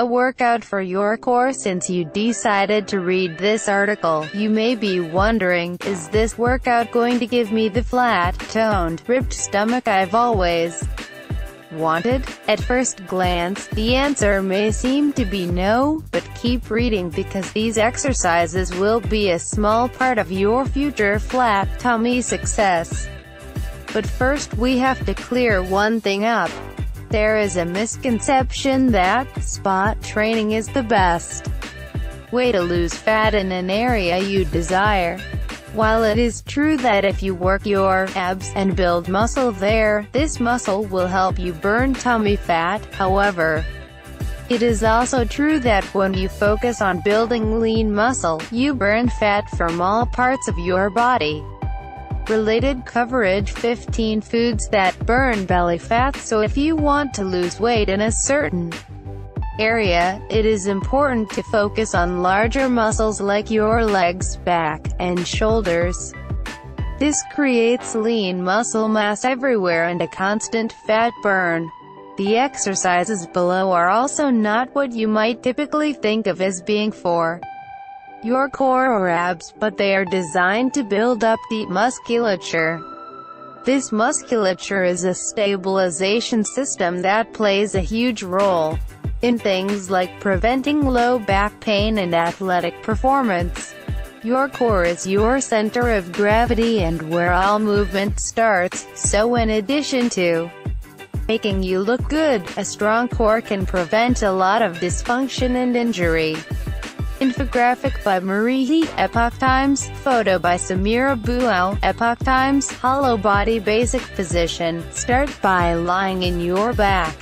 a workout for your core. Since you decided to read this article, you may be wondering, is this workout going to give me the flat, toned, ripped stomach I've always wanted? At first glance, the answer may seem to be no, but keep reading because these exercises will be a small part of your future flat tummy success. But first we have to clear one thing up. There is a misconception that spot training is the best way to lose fat in an area you desire. While it is true that if you work your abs and build muscle there, this muscle will help you burn tummy fat, however, it is also true that when you focus on building lean muscle, you burn fat from all parts of your body. Related coverage: 15 foods that burn belly fat. So if you want to lose weight in a certain area, it is important to focus on larger muscles like your legs, back, and shoulders. This creates lean muscle mass everywhere and a constant fat burn. The exercises below are also not what you might typically think of as being for your core or abs, but they are designed to build up deep musculature. This musculature is a stabilization system that plays a huge role in things like preventing low back pain and athletic performance. Your core is your center of gravity and where all movement starts, so in addition to making you look good, a strong core can prevent a lot of dysfunction and injury. Infographic by Marie He, Epoch Times. Photo by Samira Bouaou, Epoch Times. Hollow body basic position. Start by lying in your back,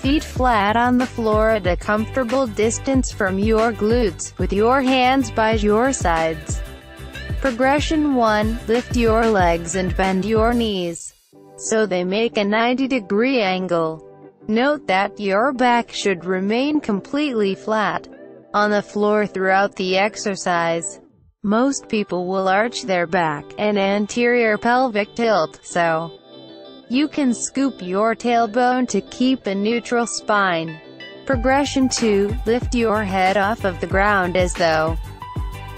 feet flat on the floor at a comfortable distance from your glutes, with your hands by your sides. Progression 1. Lift your legs and bend your knees so they make a 90-degree angle. Note that your back should remain completely flat on the floor throughout the exercise. Most people will arch their back and anterior pelvic tilt, so you can scoop your tailbone to keep a neutral spine. Progression 2. Lift your head off of the ground as though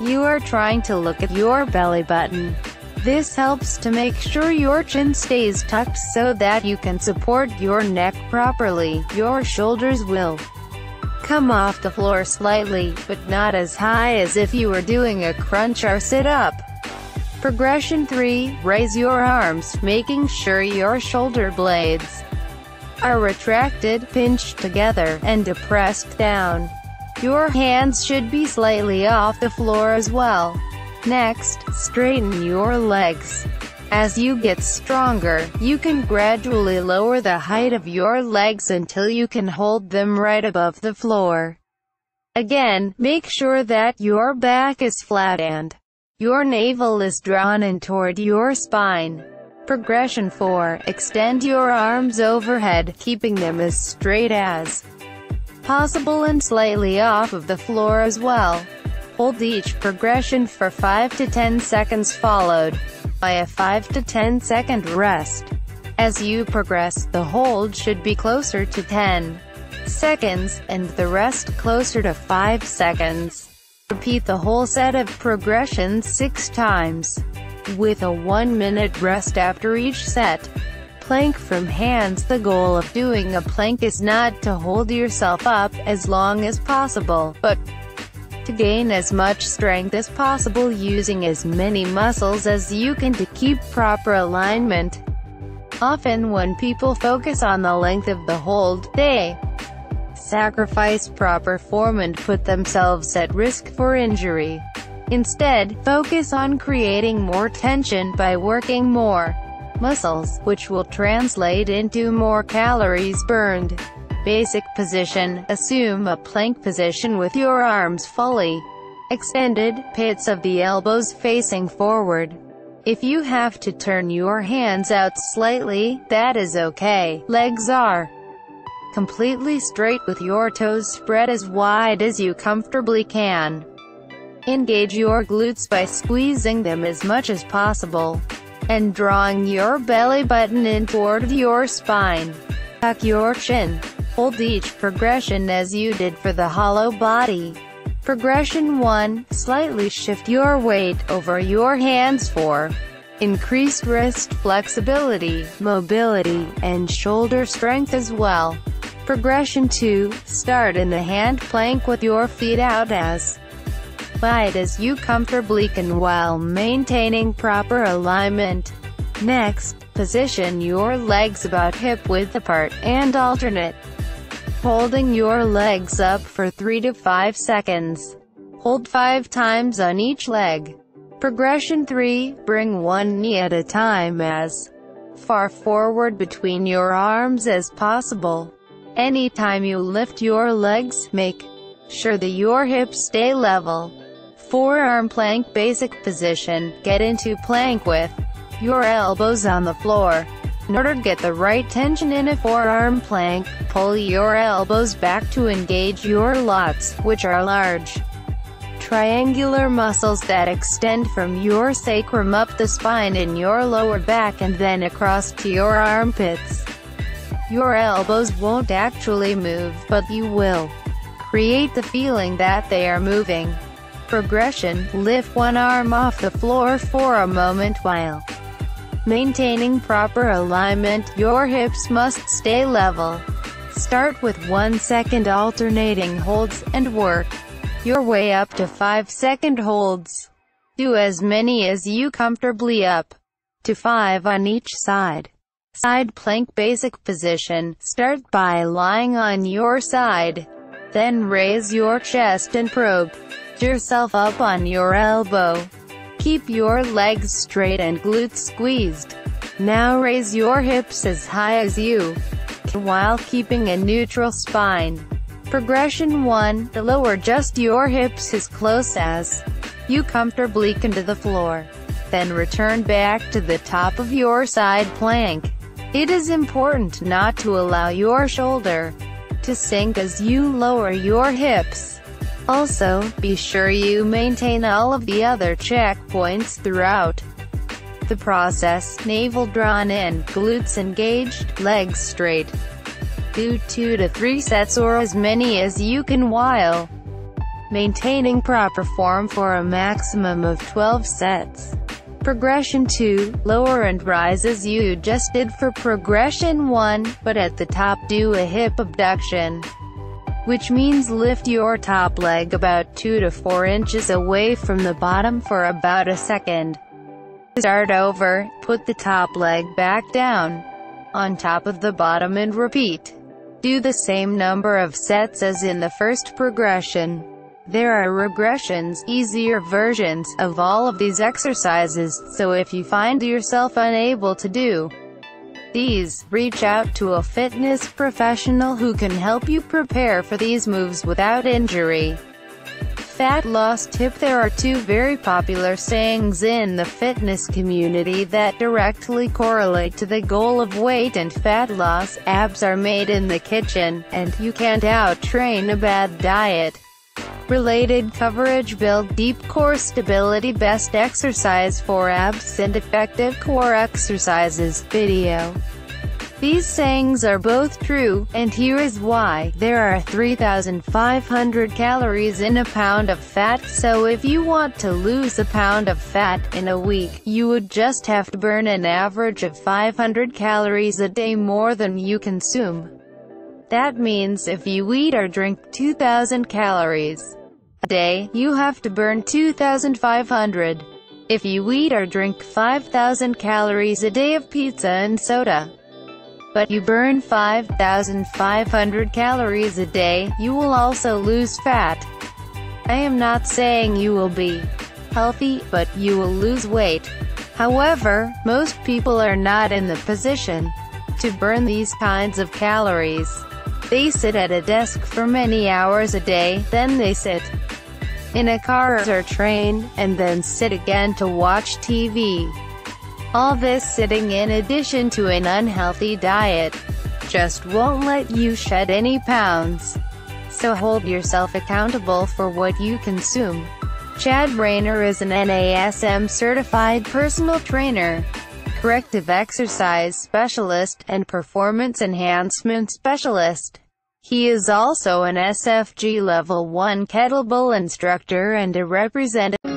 you are trying to look at your belly button. This helps to make sure your chin stays tucked so that you can support your neck properly. Your shoulders will come off the floor slightly, but not as high as if you were doing a crunch or sit-up. Progression 3. Raise your arms, making sure your shoulder blades are retracted, pinched together, and depressed down. Your hands should be slightly off the floor as well. Next, straighten your legs. As you get stronger, you can gradually lower the height of your legs until you can hold them right above the floor. Again, make sure that your back is flat and your navel is drawn in toward your spine. Progression 4. Extend your arms overhead, keeping them as straight as possible and slightly off of the floor as well. Hold each progression for 5 to 10 seconds followed by a 5 to 10 second rest. As you progress, the hold should be closer to 10 seconds, and the rest closer to 5 seconds. Repeat the whole set of progressions 6 times, with a 1-minute rest after each set. Plank from hands. The goal of doing a plank is not to hold yourself up as long as possible, but to gain as much strength as possible using as many muscles as you can to keep proper alignment. Often when people focus on the length of the hold, they sacrifice proper form and put themselves at risk for injury. Instead, focus on creating more tension by working more muscles, which will translate into more calories burned. Basic position. Assume a plank position with your arms fully extended, pits of the elbows facing forward. If you have to turn your hands out slightly, that is okay. Legs are completely straight with your toes spread as wide as you comfortably can. Engage your glutes by squeezing them as much as possible and drawing your belly button in toward your spine. Tuck your chin Hold each progression as you did for the hollow body. Progression 1. Slightly shift your weight over your hands for increased wrist flexibility, mobility, and shoulder strength as well. Progression 2. Start in the hand plank with your feet out as wide as you comfortably can while maintaining proper alignment. Next, position your legs about hip width apart and alternate holding your legs up for 3 to 5 seconds. Hold 5 times on each leg. Progression 3, bring one knee at a time as far forward between your arms as possible. Anytime you lift your legs, make sure that your hips stay level. Forearm plank basic position, get into plank with your elbows on the floor. In order to get the right tension in a forearm plank, pull your elbows back to engage your lats, which are large triangular muscles that extend from your sacrum up the spine in your lower back and then across to your armpits. Your elbows won't actually move, but you will create the feeling that they are moving. Progression, lift one arm off the floor for a moment while maintaining proper alignment. Your hips must stay level. Start with 1 second alternating holds, and work your way up to 5 second holds. Do as many as you comfortably, up to 5 on each side. Side plank basic position, start by lying on your side. Then raise your chest and probe yourself up on your elbow. Keep your legs straight and glutes squeezed. Now raise your hips as high as you can while keeping a neutral spine. Progression 1, lower just your hips as close as you comfortably can to the floor. Then return back to the top of your side plank. It is important not to allow your shoulder to sink as you lower your hips. Also, be sure you maintain all of the other checkpoints throughout the process. Navel drawn in, glutes engaged, legs straight. Do 2 to 3 sets or as many as you can while maintaining proper form for a maximum of 12 sets. Progression 2, lower and rise as you just did for progression 1, but at the top do a hip abduction, which means lift your top leg about 2 to 4 inches away from the bottom for about a second. To start over, put the top leg back down on top of the bottom and repeat. Do the same number of sets as in the first progression. There are regressions, easier versions, of all of these exercises, so if you find yourself unable to do these, reach out to a fitness professional who can help you prepare for these moves without injury. Fat loss tip: there are 2 very popular sayings in the fitness community that directly correlate to the goal of weight and fat loss. Abs are made in the kitchen, and you can't out-train a bad diet. Related coverage: build deep core stability, best exercise for abs, and effective core exercises video. These sayings are both true, and here is why. There are 3,500 calories in a pound of fat, so if you want to lose a pound of fat in a week, you would just have to burn an average of 500 calories a day more than you consume. That means if you eat or drink 2,000 calories a day, you have to burn 2,500. If you eat or drink 5,000 calories a day of pizza and soda, but you burn 5,500 calories a day, you will also lose fat. I am not saying you will be healthy, but you will lose weight. However, most people are not in the position to burn these kinds of calories. They sit at a desk for many hours a day, then they sit in a car or train, and then sit again to watch TV. All this sitting, in addition to an unhealthy diet, just won't let you shed any pounds. So hold yourself accountable for what you consume. Chad Rayner is an NASM certified personal trainer, corrective exercise specialist, and performance enhancement specialist. He is also an SFG Level 1 kettlebell instructor and a representative.